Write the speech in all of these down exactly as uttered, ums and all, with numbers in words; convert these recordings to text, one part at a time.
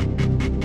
Preview.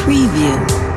Preview.